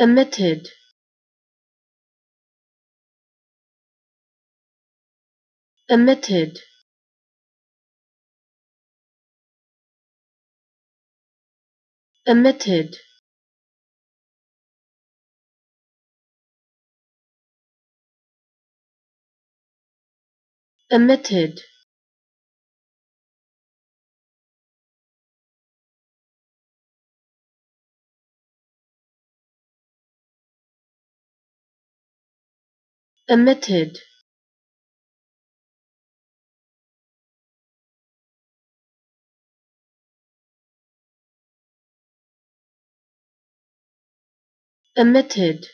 emitted, emitted, emitted, emitted, emitted, emitted.